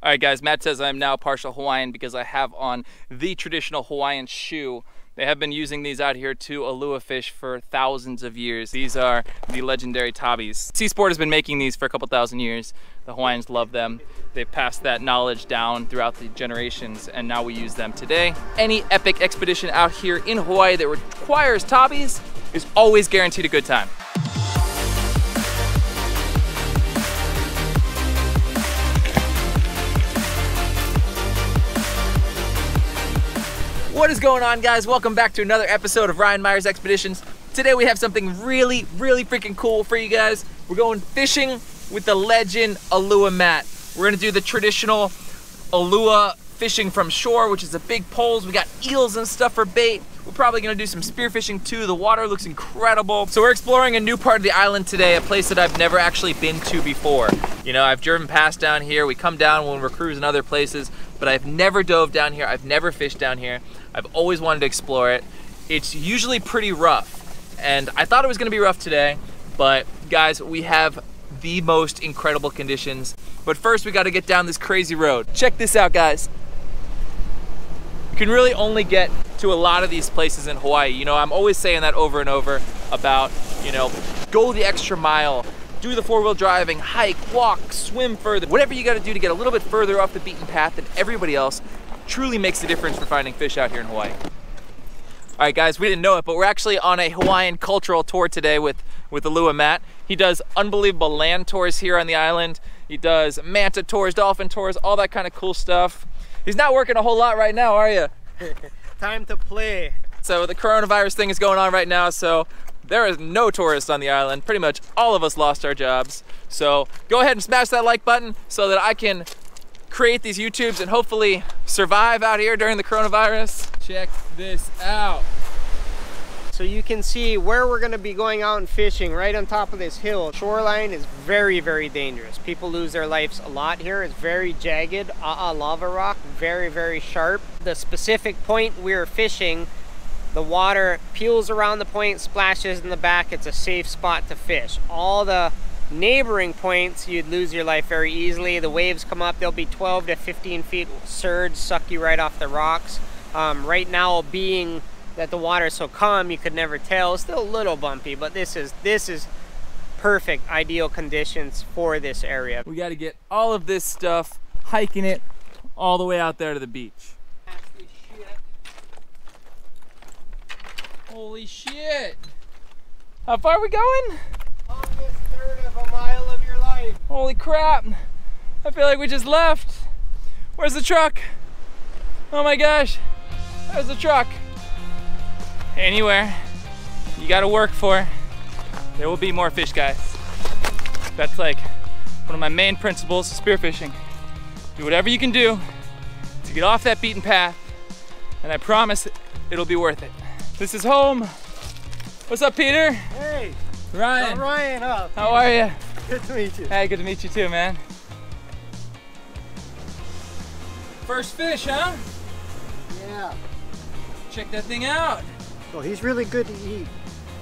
All right, guys, Matt says I'm now partial Hawaiian because I have on the traditional Hawaiian shoe. They have been using these out here to Ulua fish for thousands of years. These are the legendary tabis. Seasport has been making these for a couple thousand years. The Hawaiians love them. They've passed that knowledge down throughout the generations, and now we use them today. Any epic expedition out here in Hawaii that requires tabis is always guaranteed a good time. What is going on, guys? Welcome back to another episode of Ryan Myers Expeditions. Today we have something really, really freaking cool for you guys. We're going fishing with the legend Ulua Matt. We're gonna do the traditional Ulua fishing from shore, which is the big poles. We got eels and stuff for bait. We're probably gonna do some spearfishing too. The water looks incredible. So we're exploring a new part of the island today, a place that I've never actually been to before. You know, I've driven past down here. We come down when we're cruising other places, but I've never dove down here. I've never fished down here. I've always wanted to explore it. It's usually pretty rough, and I thought it was gonna be rough today, but guys, we have the most incredible conditions. But first, we gotta get down this crazy road. Check this out, guys. You can really only get to a lot of these places in Hawaii. You know, I'm always saying that over and over about, you know, go the extra mile, do the four-wheel driving, hike, walk, swim further. Whatever you gotta do to get a little bit further off the beaten path than everybody else truly makes a difference for finding fish out here in Hawaii. All right, guys, we didn't know it, but we're actually on a Hawaiian cultural tour today with Ulua Matt. He does unbelievable land tours here on the island. He does manta tours, dolphin tours, all that kind of cool stuff. He's not working a whole lot right now, are you? Time to play. So the coronavirus thing is going on right now, so there is no tourists on the island. Pretty much all of us lost our jobs. So go ahead and smash that like button so that I can create these YouTubes and hopefully survive out here during the coronavirus. Check this out. So you can see where we're gonna be going out and fishing, right on top of this hill. Shoreline is very, very dangerous. People lose their lives a lot here. It's very jagged, lava rock, very, very sharp. The specific point we're fishing, the water peels around the point, splashes in the back. It's a safe spot to fish. All the neighboring points, you'd lose your life very easily. The waves come up, they'll be 12 to 15 feet surge, suck you right off the rocks. Right now, being that the water's so calm, you could never tell. It's still a little bumpy, but this is perfect, ideal conditions for this area. We got to get all of this stuff, hiking it all the way out there to the beach. Holy shit! How far are we going? Longest third of a mile of your life. Holy crap! I feel like we just left. Where's the truck? Oh my gosh! Where's the truck? Anywhere you gotta work for, there will be more fish, guys. That's like one of my main principles of spearfishing. Do whatever you can do to get off that beaten path, and I promise it'll be worth it. This is home. What's up, Peter? Hey. Ryan. I'm Ryan up. How are you? Good to meet you. Hey, good to meet you too, man. First fish, huh? Yeah. Check that thing out. So he's really good to eat.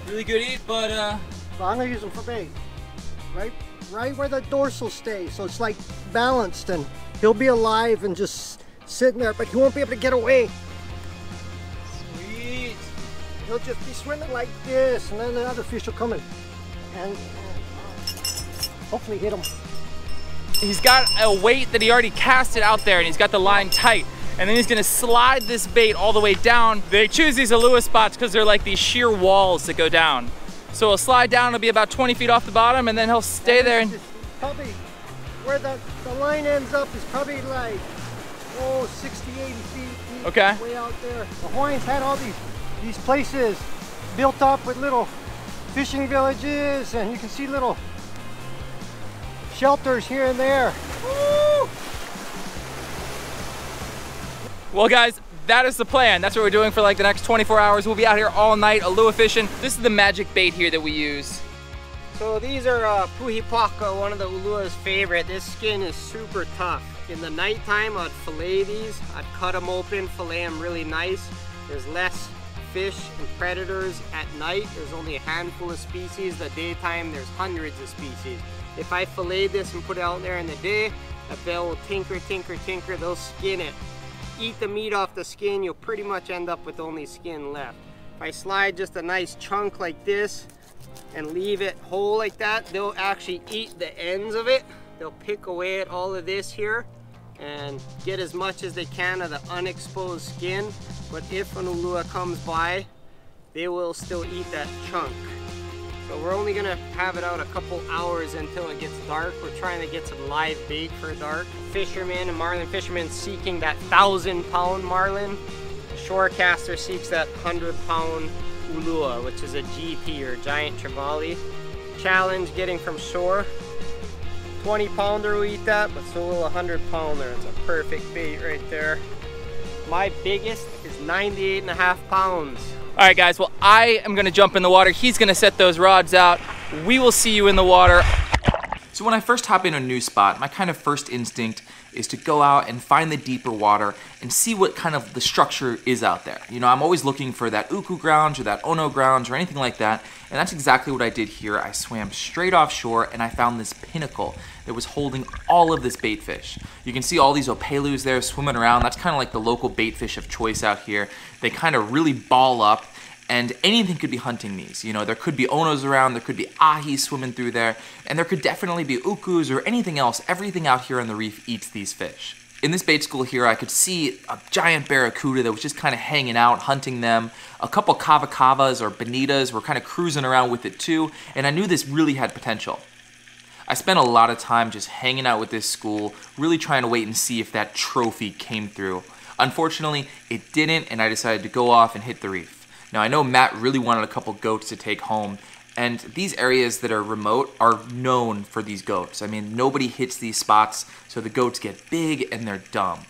Really good to eat, but I'm gonna use him for bait. Right where the dorsal stays, so it's like balanced, and he'll be alive and just sitting there, but he won't be able to get away. Sweet. He'll just be swimming like this, and then the other fish will come in and hopefully hit him. He's got a weight that he already casted out there, and he's got the line tight. And then he's gonna slide this bait all the way down. They choose these Ulua spots because they're like these sheer walls that go down. So he'll slide down, it'll be about 20 feet off the bottom, and then he'll stay there. And probably where the line ends up is probably like, oh, 60, 80 feet okay. Way out there. The Hawaiians had all these places built up with little fishing villages, and you can see little shelters here and there. Woo! Well, guys, that is the plan. That's what we're doing for like the next 24 hours. We'll be out here all night, Ulua fishing. This is the magic bait here that we use. So these are Puhipaka, one of the Ulua's favorite. This skin is super tough. In the nighttime, I'd fillet these. I'd cut them open, fillet them really nice. There's less fish and predators at night. There's only a handful of species. The daytime, there's hundreds of species. If I fillet this and put it out there in the day, That bell will tinker, tinker, tinker. They'll skin it. Eat the meat off the skin. You'll pretty much end up with only skin left. If I slide just a nice chunk like this and leave it whole like that, they'll actually eat the ends of it. They'll pick away at all of this here and get as much as they can of the unexposed skin. But if an ulua comes by, they will still eat that chunk. So we're only gonna have it out a couple hours until it gets dark. We're trying to get some live bait for dark. Fishermen and marlin fishermen seeking that 1,000-pound marlin. Shorecaster seeks that 100-pound ulua, which is a GP or giant trevally. Challenge getting from shore. 20-pounder will eat that, but so will a 100-pounder. It's a perfect bait right there. My biggest is 98.5 pounds. All right, guys, well, I am gonna jump in the water. He's gonna set those rods out. We will see you in the water. So when I first hop in a new spot, my kind of first instinct is to go out and find the deeper water and see what kind of the structure is out there. You know, I'm always looking for that Uku grounds or that Ono grounds or anything like that, and that's exactly what I did here. I swam straight offshore and I found this pinnacle that was holding all of this bait fish. You can see all these Opelus there swimming around. That's kind of like the local bait fish of choice out here. They kind of really ball up, and anything could be hunting these. You know, there could be Onos around, there could be Ahi swimming through there, and there could definitely be Ukus or anything else. Everything out here on the reef eats these fish. In this bait school here, I could see a giant barracuda that was just kind of hanging out, hunting them. A couple kava-kavas or bonitas were kind of cruising around with it too, and I knew this really had potential. I spent a lot of time just hanging out with this school, really trying to wait and see if that trophy came through. Unfortunately, it didn't, and I decided to go off and hit the reef. Now, I know Matt really wanted a couple goats to take home, and these areas that are remote are known for these goats. I mean, nobody hits these spots, so the goats get big and they're dumb.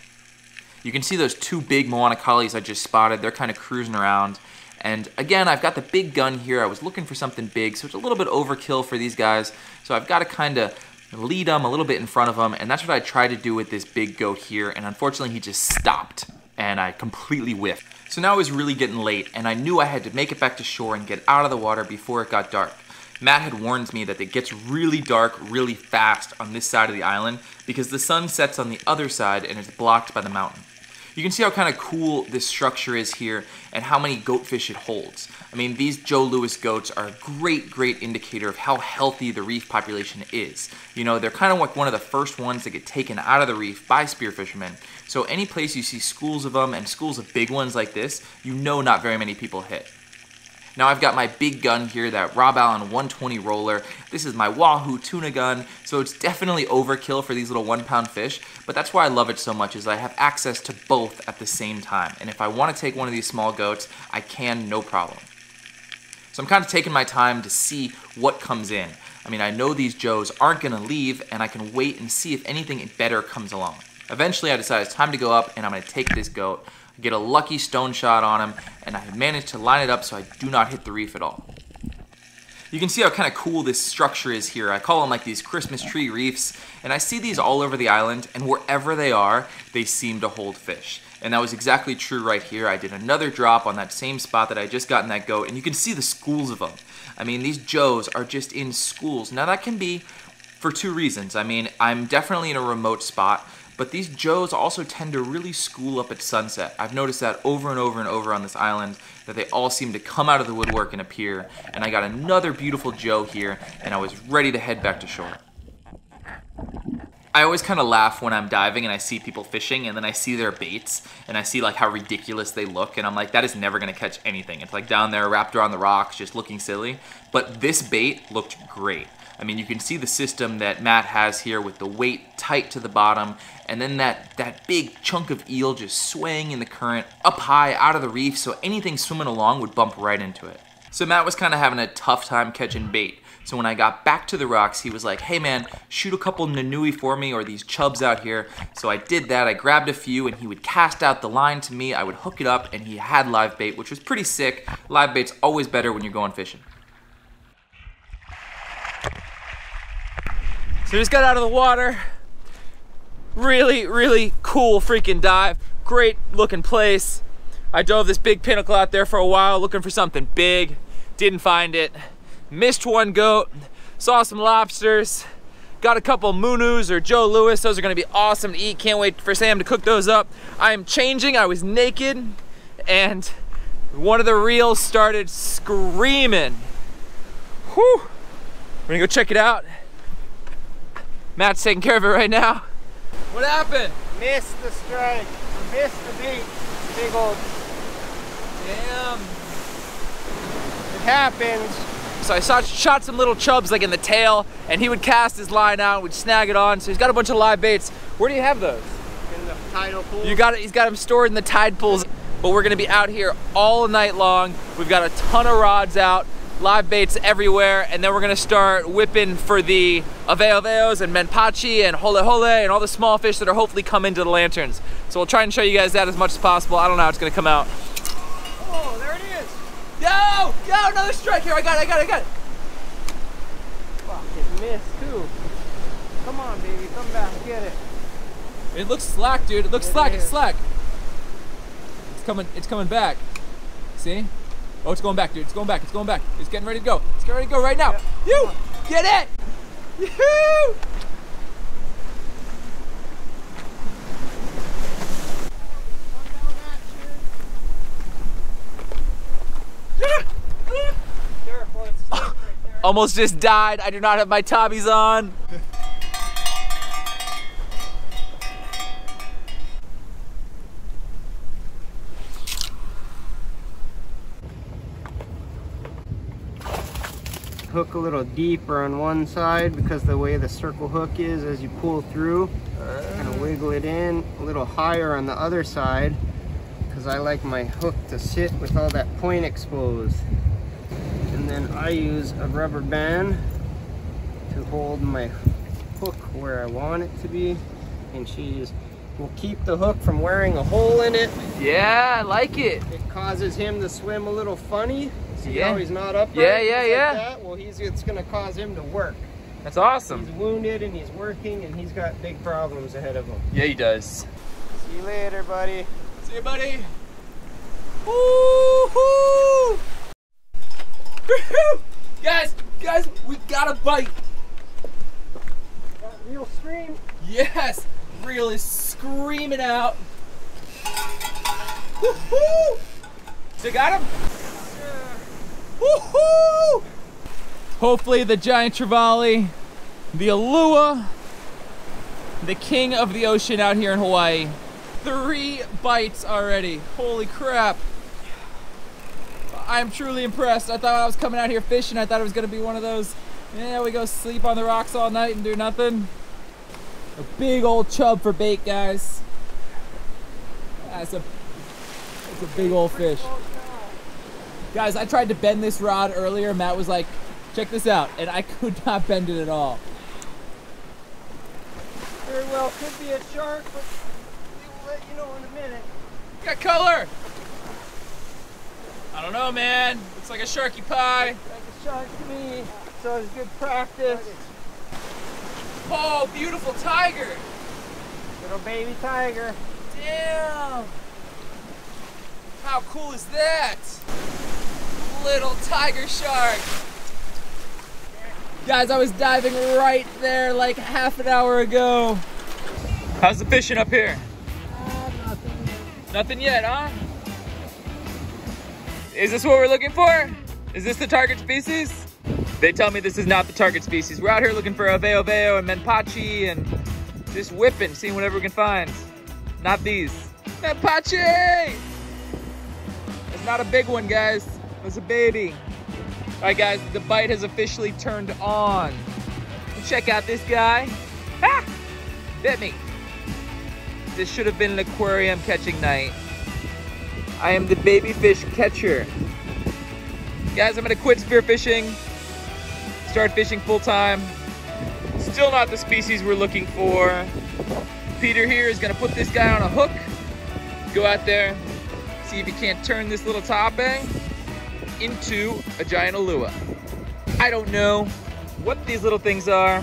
You can see those two big Moana Kalies I just spotted. They're kind of cruising around. And again, I've got the big gun here. I was looking for something big, so it's a little bit overkill for these guys. So I've got to kind of lead them a little bit in front of them, and that's what I tried to do with this big goat here, and unfortunately, he just stopped, and I completely whiffed. So now it was really getting late, and I knew I had to make it back to shore and get out of the water before it got dark. Matt had warned me that it gets really dark really fast on this side of the island because the sun sets on the other side and it's blocked by the mountain. You can see how kind of cool this structure is here and how many goatfish it holds. I mean, these Joe Louis goats are a great, great indicator of how healthy the reef population is. You know, they're kind of like one of the first ones that get taken out of the reef by spearfishermen. So any place you see schools of them and schools of big ones like this, you know not very many people hit. Now I've got my big gun here, that Rob Allen 120 roller. This is my Wahoo tuna gun, so it's definitely overkill for these little 1-pound fish, but that's why I love it so much, is I have access to both at the same time. And if I want to take one of these small goats, I can, no problem. So I'm kind of taking my time to see what comes in. I mean, I know these Joes aren't gonna leave, and I can wait and see if anything better comes along. Eventually I decide it's time to go up and I'm gonna take this goat. Get a lucky stone shot on him, and I managed to line it up so I do not hit the reef at all. You can see how kind of cool this structure is here. I call them like these Christmas tree reefs, and I see these all over the island, and wherever they are, they seem to hold fish. And that was exactly true right here. I did another drop on that same spot that I just got in that goat, and you can see the schools of them. I mean, these Joes are just in schools. Now that can be for two reasons. I mean, I'm definitely in a remote spot, but these Joes also tend to really school up at sunset. I've noticed that over and over and over on this island, that they all seem to come out of the woodwork and appear. And I got another beautiful Joe here, and I was ready to head back to shore. I always kind of laugh when I'm diving and I see people fishing and then I see their baits and I see like how ridiculous they look, and I'm like, that is never gonna catch anything. It's like down there wrapped around the rocks, just looking silly. But this bait looked great. I mean, you can see the system that Matt has here with the weight tight to the bottom, and then that big chunk of eel just swaying in the current up high out of the reef, so anything swimming along would bump right into it. So Matt was kind of having a tough time catching bait. So when I got back to the rocks, he was like, hey man, shoot a couple Nanui for me, or these chubs out here. So I did that, I grabbed a few, and he would cast out the line to me, I would hook it up, and he had live bait, which was pretty sick. Live bait's always better when you're going fishing. So just got out of the water. Really, really cool freaking dive. Great looking place. I dove this big pinnacle out there for a while, looking for something big. Didn't find it. Missed one goat. Saw some lobsters. Got a couple Munus or Joe Louis. Those are gonna be awesome to eat. Can't wait for Sam to cook those up. I am changing, I was naked, and one of the reels started screaming. Whew. We're gonna go check it out. Matt's taking care of it right now. What happened? Missed the strike, missed the beat. Big old. Damn. It happens. So I shot some little chubs like in the tail, and he would cast his line out, would snag it on. So he's got a bunch of live baits. Where do you have those? In the tidal pool. You got it, he's got them stored in the tide pools. But we're gonna be out here all night long. We've got a ton of rods out, live baits everywhere, and then we're gonna start whipping for the Aweoweos and Menpachi and Holehole and all the small fish that are hopefully coming to the lanterns. So we'll try and show you guys that as much as possible. I don't know how it's gonna come out. Oh, there it is. Yo! Yo, another strike here. I got it. Fuck, it missed too. Come on, baby, come back, get it. It looks slack, dude. It looks slack, it's slack. It's coming back. See? Oh, it's going back, dude. It's going back. It's getting ready to go. It's getting ready to go right now. Yep. You get it! Yoo-hoo! Almost just died. I do not have my Tommies on. Hook a little deeper on one side because the way the circle hook is as you pull through. Kind of wiggle it in a little higher on the other side because I like my hook to sit with all that point exposed. And I use a rubber band to hold my hook where I want it to be, and she will keep the hook from wearing a hole in it. Yeah, I like it. It causes him to swim a little funny, so yeah. Now he's not upright. Yeah. Like that. Well, it's going to cause him to work. That's awesome. He's wounded and he's working, and he's got big problems ahead of him. Yeah, he does. See you later, buddy. See you, buddy. Woo-hoo! Guys, we got a bite. Got reel scream. Yes, reel is screaming out. Woohoo! So got him? Yeah. Woohoo! Hopefully the giant trevally, the Ulua, the king of the ocean out here in Hawaii. 3 bites already, holy crap. I'm truly impressed. I thought I was coming out here fishing. I thought it was gonna be one of those, yeah, we go sleep on the rocks all night and do nothing. A big old chub for bait, guys. That's a big old fish. Guys, I tried to bend this rod earlier. Matt was like, check this out. And I could not bend it at all. Very well, could be a shark, but we'll let you know in a minute. Got color. I don't know, man. Looks like a sharky pie. Looks like a shark to me. So it's good practice. Oh, beautiful tiger. Little baby tiger. Damn. How cool is that? Little tiger shark. Guys, I was diving right there like half an hour ago. How's the fishing up here? Nothing yet. Nothing yet, huh? Is this what we're looking for? Is this the target species? They tell me this is not the target species. We're out here looking for aweo weo and menpachi and just whipping, seeing whatever we can find. Not these. Menpachi! That's not a big one, guys. That's a baby. All right, guys, the bite has officially turned on. Check out this guy. Ha! Bit me. This should have been an aquarium catching night. I am the baby fish catcher. Guys, I'm gonna quit spearfishing, start fishing full time. Still not the species we're looking for. Peter here is gonna put this guy on a hook, go out there, see if he can't turn this little tabe into a giant Ulua. I don't know what these little things are,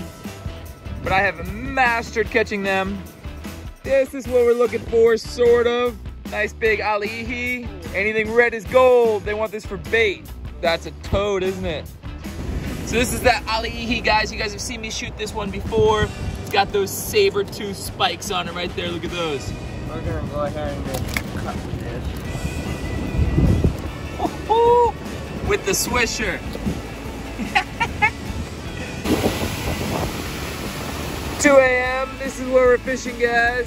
but I have mastered catching them. This is what we're looking for, sort of. Nice big aliʻihi. Anything red is gold. They want this for bait. That's a toad, isn't it? So this is that aliʻihi, guys. You guys have seen me shoot this one before. It's got those saber tooth spikes on it right there. Look at those. We're gonna go ahead and just cut this. Woo-hoo! With the swisher. It's 2 a.m. This is where we're fishing, guys.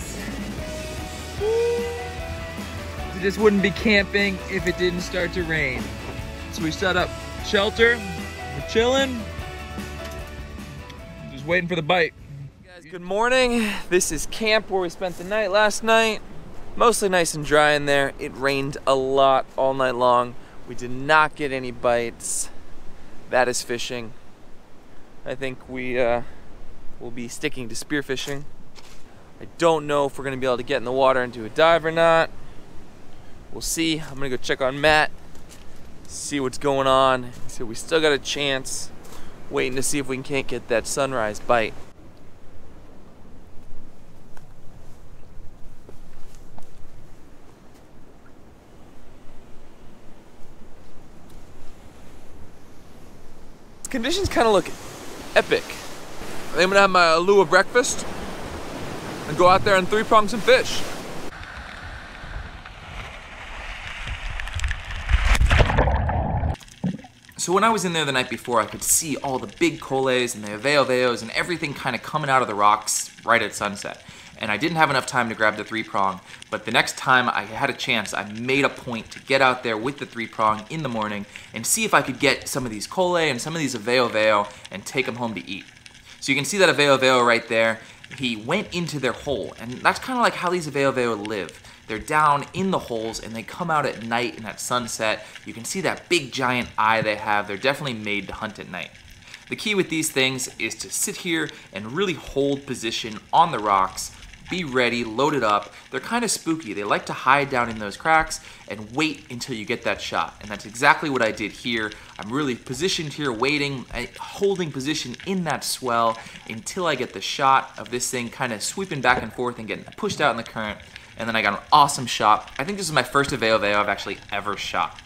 So this wouldn't be camping if it didn't start to rain. So we set up shelter. We're chilling, just waiting for the bite. Hey guys, good morning. This is camp where we spent the night last night. Mostly nice and dry in there. It rained a lot all night long. We did not get any bites. That is fishing. I think we will be sticking to spear fishing. I don't know if we're gonna be able to get in the water and do a dive or not. We'll see. I'm gonna go check on Matt. See what's going on. So we still got a chance, waiting to see if we can't get that sunrise bite. Conditions kind of look epic. I think I'm gonna have my Ulua breakfast and go out there and three prongs and fish. So when I was in there the night before, I could see all the big koles and the aweoweos and everything kind of coming out of the rocks right at sunset. And I didn't have enough time to grab the three prong, but the next time I had a chance, I made a point to get out there with the three prong in the morning and see if I could get some of these kole and some of these aweoweo and take them home to eat. So you can see that aweoweo right there. He went into their hole, and that's kind of like how these aweoweo live. They're down in the holes and they come out at night and at sunset. You can see that big giant eye they have. They're definitely made to hunt at night. The key with these things is to sit here and really hold position on the rocks, be ready, loaded up. They're kind of spooky. They like to hide down in those cracks and wait until you get that shot. And that's exactly what I did here. I'm really positioned here, waiting, holding position in that swell until I get the shot of this thing kind of sweeping back and forth and getting pushed out in the current. And then I got an awesome shot. I think this is my first aweo I've actually ever shot.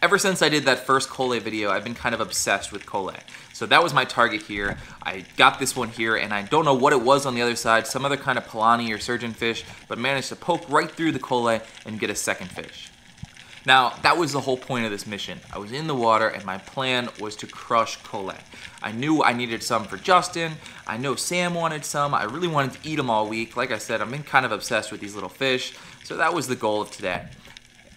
Ever since I did that first kole video, I've been kind of obsessed with kole. So that was my target here. I got this one here, and I don't know what it was on the other side, some other kind of pilani or surgeon fish, but managed to poke right through the kole and get a second fish. Now, that was the whole point of this mission. I was in the water and my plan was to crush kole. I knew I needed some for Justin. I know Sam wanted some. I really wanted to eat them all week. Like I said, I've been kind of obsessed with these little fish. So that was the goal of today.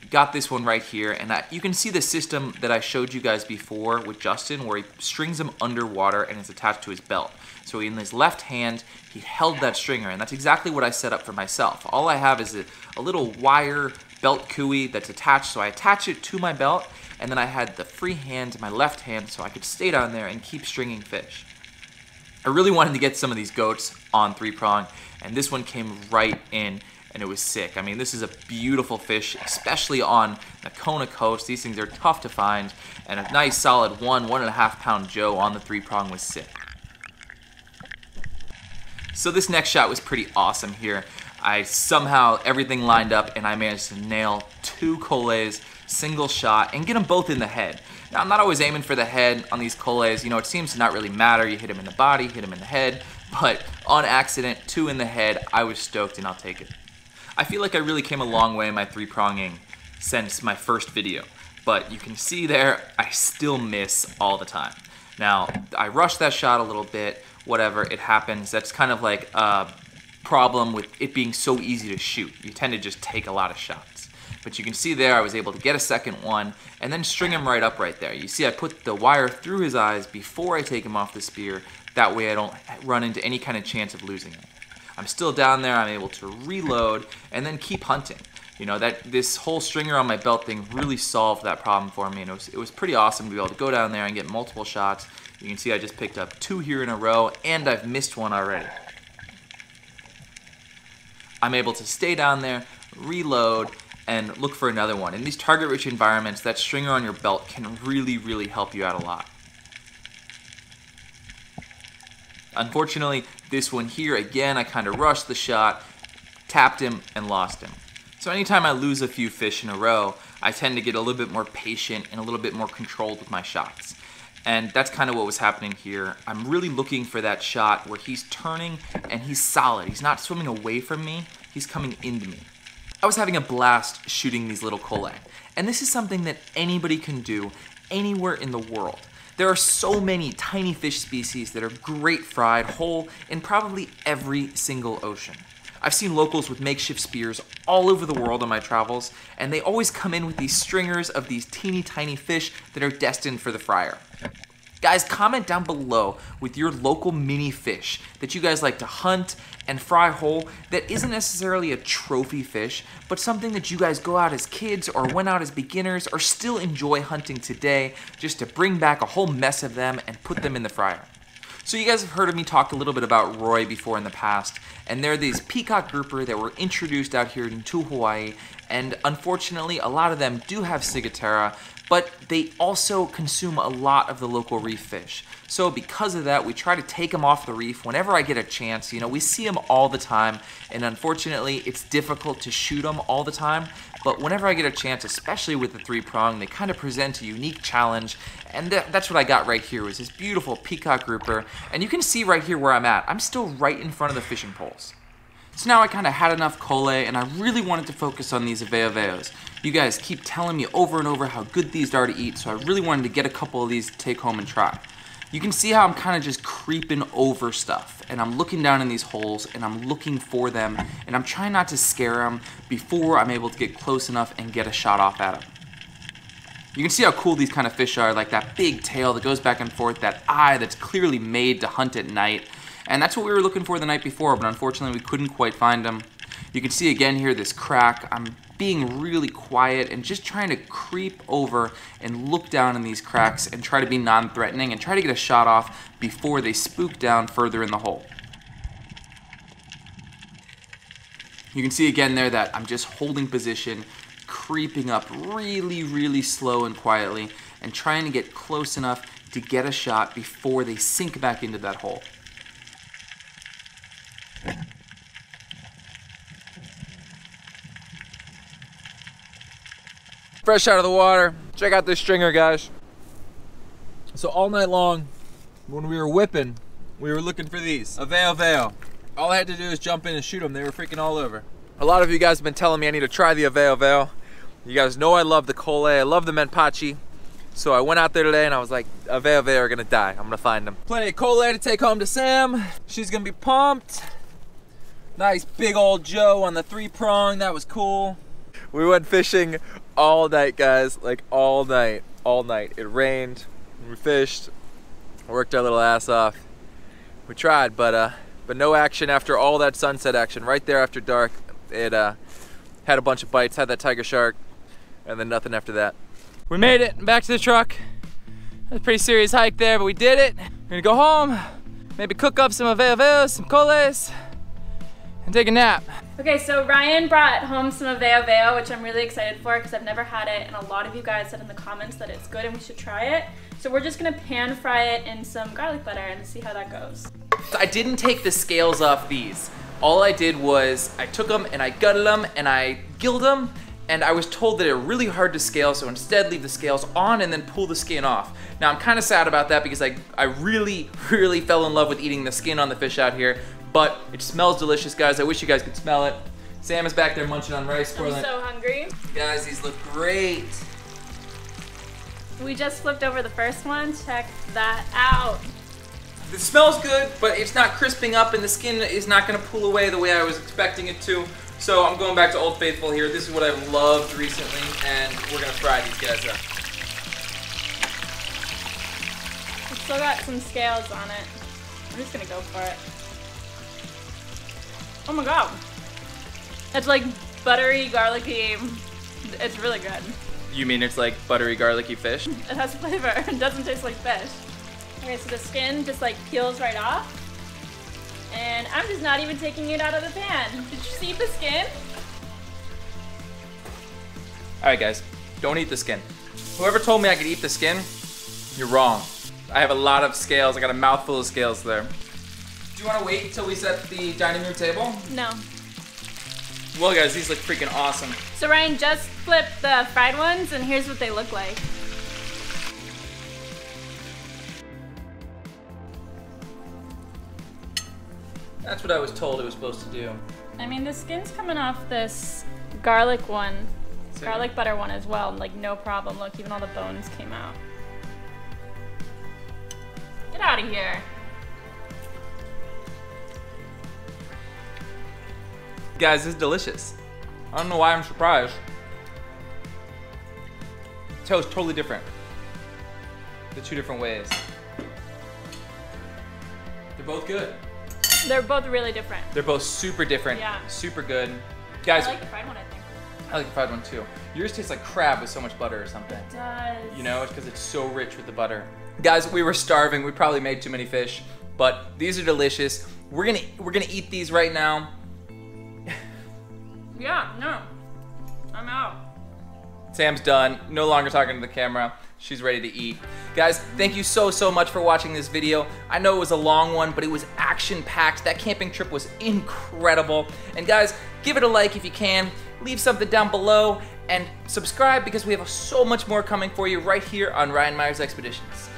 Got this one right here, and you can see the system that I showed you guys before with Justin where he strings them underwater and it's attached to his belt. So in his left hand, he held that stringer, and that's exactly what I set up for myself. All I have is a little wire belt cooey that's attached, so I attach it to my belt, and then I had the free hand to my left hand so I could stay down there and keep stringing fish. I really wanted to get some of these goats on three prong, and this one came right in, and it was sick. I mean, this is a beautiful fish, especially on the Kona coast. These things are tough to find, and a nice solid 1.5 pound Joe on the three prong was sick. So this next shot was pretty awesome here. I somehow, everything lined up, and I managed to nail two koles, single shot, and get them both in the head. Now, I'm not always aiming for the head on these koles. You know, it seems to not really matter. You hit them in the body, hit them in the head, but on accident, two in the head, I was stoked, and I'll take it. I feel like I really came a long way in my three-pronging since my first video, but you can see there, I still miss all the time. Now, I rushed that shot a little bit, whatever, it happens. That's kind of like problem with it being so easy to shoot. You tend to just take a lot of shots. But you can see there I was able to get a second one and then string him right up right there. You see I put the wire through his eyes before I take him off the spear. That way I don't run into any kind of chance of losing him. I'm still down there. I'm able to reload and then keep hunting. You know, that this whole stringer on my belt thing really solved that problem for me, and it was pretty awesome to be able to go down there and get multiple shots. You can see I just picked up two here in a row, and I've missed one already. I'm able to stay down there, reload, and look for another one. In these target-rich environments, that stringer on your belt can really, really help you out a lot. Unfortunately, this one here, again, I kind of rushed the shot, tapped him, and lost him. So anytime I lose a few fish in a row, I tend to get a little bit more patient and a little bit more controlled with my shots. And that's kind of what was happening here. I'm really looking for that shot where he's turning and he's solid. He's not swimming away from me, he's coming into me. I was having a blast shooting these little koles. And this is something that anybody can do anywhere in the world. There are so many tiny fish species that are great fried whole in probably every single ocean. I've seen locals with makeshift spears all over the world on my travels, and they always come in with these stringers of these teeny tiny fish that are destined for the fryer. Guys, comment down below with your local mini fish that you guys like to hunt and fry whole that isn't necessarily a trophy fish, but something that you guys go out as kids or went out as beginners or still enjoy hunting today just to bring back a whole mess of them and put them in the fryer. So you guys have heard of me talk a little bit about Roy before in the past, and they're these peacock grouper that were introduced out here into Hawaii, and unfortunately a lot of them do have ciguatera, but they also consume a lot of the local reef fish. So because of that, we try to take them off the reef whenever I get a chance. You know, we see them all the time, and unfortunately it's difficult to shoot them all the time, but whenever I get a chance, especially with the three prong, they kind of present a unique challenge, and that's what I got right here, was this beautiful peacock grouper, and you can see right here where I'm at. I'm still right in front of the fishing poles. So now I kind of had enough koles, and I really wanted to focus on these aweo weos. You guys keep telling me over and over how good these are to eat, so I really wanted to get a couple of these to take home and try. You can see how I'm kind of just creeping over stuff, and I'm looking down in these holes, and I'm looking for them, and I'm trying not to scare them before I'm able to get close enough and get a shot off at them. You can see how cool these kind of fish are, like that big tail that goes back and forth, that eye that's clearly made to hunt at night, and that's what we were looking for the night before, but unfortunately we couldn't quite find them. You can see again here this crack. I'm being really quiet and just trying to creep over and look down in these cracks and try to be non-threatening and try to get a shot off before they spook down further in the hole. You can see again there that I'm just holding position, creeping up really, really slow and quietly and trying to get close enough to get a shot before they sink back into that hole. Fresh out of the water, check out this stringer, guys. So all night long, when we were whipping, we were looking for these aweo weo. All I had to do is jump in and shoot them. They were freaking all over. A lot of you guys have been telling me I need to try the aweo weo. You guys know I love the kole, I love the menpachi. So I went out there today and I was like, aweo weo are gonna die. I'm gonna find them. Plenty of kole to take home to Sam. She's gonna be pumped. Nice big old Joe on the three prong. That was cool. We went fishing all night, guys, like all night, all night. It rained, we fished, worked our little ass off. We tried, but no action after all that sunset action. Right there after dark, it had a bunch of bites, had that tiger shark, and then nothing after that. We made it back to the truck. That was a pretty serious hike there, but we did it. We're gonna go home, maybe cook up some aweo weos, some koles, and take a nap. Okay, so Ryan brought home some aweo weo, which I'm really excited for because I've never had it, and a lot of you guys said in the comments that it's good and we should try it. So we're just gonna pan fry it in some garlic butter and see how that goes. So I didn't take the scales off these. All I did was I took them and I gutted them and I gilled them, and I was told that they're really hard to scale, so instead leave the scales on and then pull the skin off. Now I'm kind of sad about that because I really, really fell in love with eating the skin on the fish out here. But it smells delicious, guys. I wish you guys could smell it. Sam is back there munching on rice. I'm so hungry. Guys, these look great. We just flipped over the first one. Check that out. It smells good, but it's not crisping up and the skin is not gonna pull away the way I was expecting it to. So I'm going back to Old Faithful here. This is what I've loved recently, and we're gonna fry these guys up. It's still got some scales on it. I'm just gonna go for it. Oh my god. It's like buttery, garlicky. It's really good. You mean it's like buttery, garlicky fish? It has flavor. It doesn't taste like fish. Okay, so the skin just like peels right off. And I'm just not even taking it out of the pan. Did you see the skin? Alright guys, don't eat the skin. Whoever told me I could eat the skin, you're wrong. I have a lot of scales. I got a mouthful of scales there. Do you want to wait until we set the dining room table? No. Well, guys, these look freaking awesome. So Ryan just flipped the fried ones, and here's what they look like. That's what I was told it was supposed to do. I mean, the skin's coming off this garlic one, garlic butter one as well, like no problem. Look, even all the bones came out. Get out of here. Guys, this is delicious. I don't know why I'm surprised. The toe is totally different. The two different ways. They're both good. They're both really different. They're both super different. Yeah. Super good. Guys, I like the fried one, I think. I like the fried one too. Yours tastes like crab with so much butter or something. It does. You know, it's because it's so rich with the butter. Guys, we were starving. We probably made too many fish, but these are delicious. We're gonna eat these right now. Yeah, no, I'm out. Sam's done, no longer talking to the camera. She's ready to eat. Guys, thank you so, so much for watching this video. I know it was a long one, but it was action-packed. That camping trip was incredible. And guys, give it a like if you can. Leave something down below and subscribe because we have so much more coming for you right here on Ryan Myers Expeditions.